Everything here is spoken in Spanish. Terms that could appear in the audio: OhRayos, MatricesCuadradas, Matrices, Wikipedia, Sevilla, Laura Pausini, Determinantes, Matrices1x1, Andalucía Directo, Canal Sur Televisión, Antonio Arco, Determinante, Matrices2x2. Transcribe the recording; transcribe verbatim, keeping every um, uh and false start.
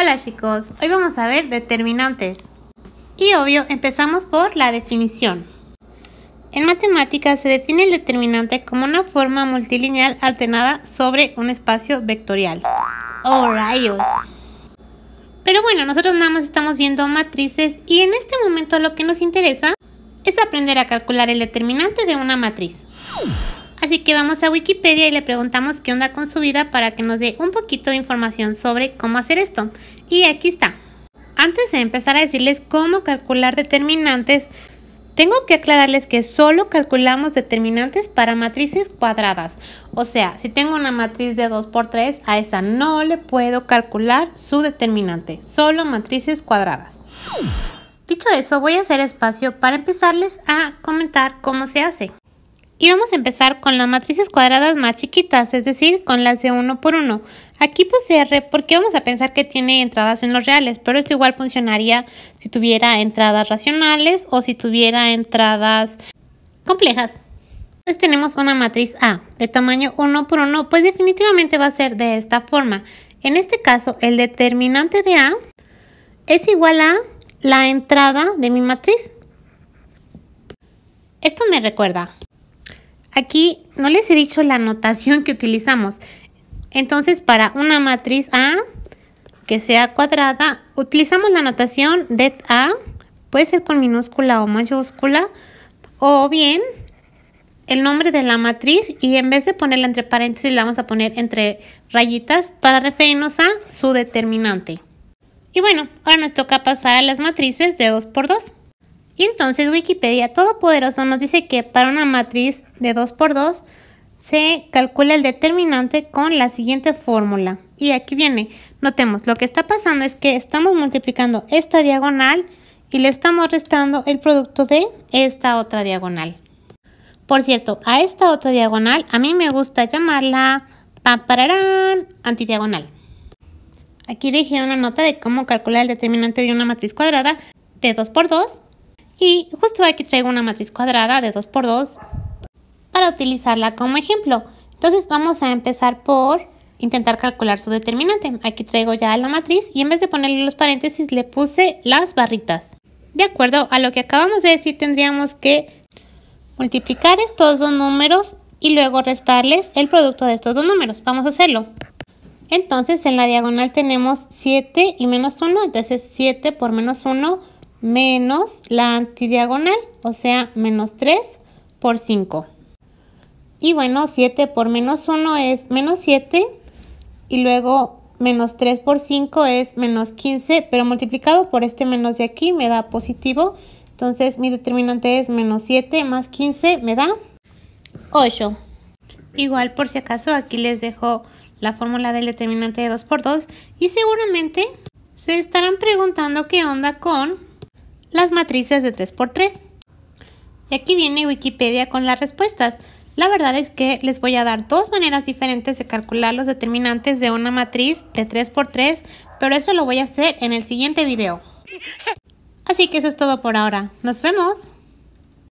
Hola chicos, hoy vamos a ver determinantes. Y obvio, empezamos por la definición. En matemáticas se define el determinante como una forma multilineal alternada sobre un espacio vectorial. ¡Oh, rayos! Pero bueno, nosotros nada más estamos viendo matrices y en este momento lo que nos interesa es aprender a calcular el determinante de una matriz. Así que vamos a Wikipedia y le preguntamos qué onda con su vida para que nos dé un poquito de información sobre cómo hacer esto. Y aquí está. Antes de empezar a decirles cómo calcular determinantes, tengo que aclararles que solo calculamos determinantes para matrices cuadradas. O sea, si tengo una matriz de dos por tres, a esa no le puedo calcular su determinante. Solo matrices cuadradas. Dicho eso, voy a hacer espacio para empezarles a comentar cómo se hace. Y vamos a empezar con las matrices cuadradas más chiquitas, es decir, con las de uno por uno. Aquí puse R porque vamos a pensar que tiene entradas en los reales, pero esto igual funcionaría si tuviera entradas racionales o si tuviera entradas complejas. Entonces tenemos una matriz A de tamaño uno por uno, pues definitivamente va a ser de esta forma. En este caso, el determinante de A es igual a la entrada de mi matriz. Esto me recuerda. Aquí no les he dicho la notación que utilizamos. Entonces, para una matriz A que sea cuadrada, utilizamos la notación de A. Puede ser con minúscula o mayúscula. O bien, el nombre de la matriz. Y en vez de ponerla entre paréntesis, la vamos a poner entre rayitas para referirnos a su determinante. Y bueno, ahora nos toca pasar a las matrices de dos por dos. Y entonces Wikipedia Todopoderoso nos dice que para una matriz de dos por dos se calcula el determinante con la siguiente fórmula. Y aquí viene. Notemos, lo que está pasando es que estamos multiplicando esta diagonal y le estamos restando el producto de esta otra diagonal. Por cierto, a esta otra diagonal a mí me gusta llamarla papararán, antidiagonal. Aquí dejé una nota de cómo calcular el determinante de una matriz cuadrada de dos por dos. Y justo aquí traigo una matriz cuadrada de dos por dos para utilizarla como ejemplo. Entonces vamos a empezar por intentar calcular su determinante. Aquí traigo ya la matriz y en vez de ponerle los paréntesis le puse las barritas. De acuerdo a lo que acabamos de decir, tendríamos que multiplicar estos dos números y luego restarles el producto de estos dos números. Vamos a hacerlo. Entonces en la diagonal tenemos siete y menos uno, entonces siete por menos uno menos la antidiagonal, o sea, menos tres por cinco. Y bueno, siete por menos uno es menos siete y luego menos tres por cinco es menos quince, pero multiplicado por este menos de aquí me da positivo. Entonces mi determinante es menos siete más quince me da ocho. Igual, por si acaso, aquí les dejo la fórmula del determinante de dos por dos y seguramente se estarán preguntando qué onda con las matrices de tres por tres. Y aquí viene Wikipedia con las respuestas. La verdad es que les voy a dar dos maneras diferentes de calcular los determinantes de una matriz de tres por tres, pero eso lo voy a hacer en el siguiente video. Así que eso es todo por ahora. ¡Nos vemos!